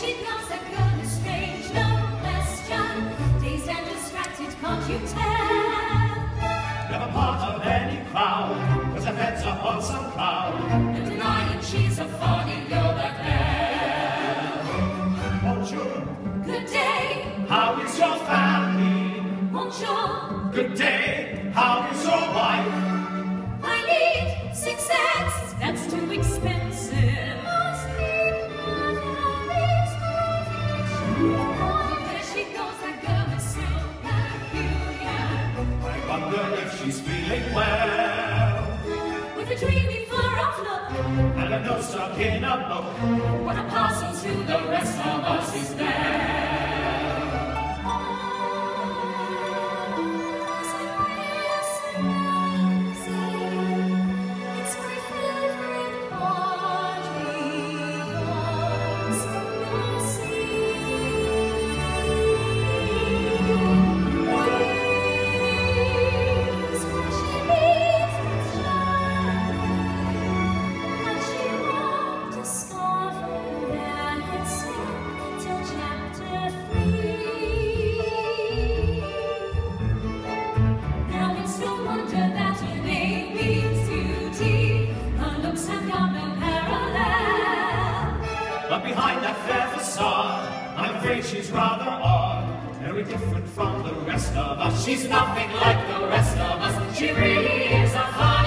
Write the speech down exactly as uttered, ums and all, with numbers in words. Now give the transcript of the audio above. she comes, a girl is strange, no question. Dazed and distracted, can't you tell? Never part of any crowd, cause her head's up on some cloud. No denying she's a phony, you're the girl. Bonjour. Good day. How is your family? Bonjour. Good day. How is your wife? I need six eggs. That's too expensive. She's feeling well, with a dreamy far-off look, and a nose stuck in a book. What a parcel to the rest of us is there. Oh, it's amazing, it's my favorite party. But behind that fair facade, I'm afraid she's rather odd. Very different from the rest of us. She's nothing like the rest of us. She really is a fire.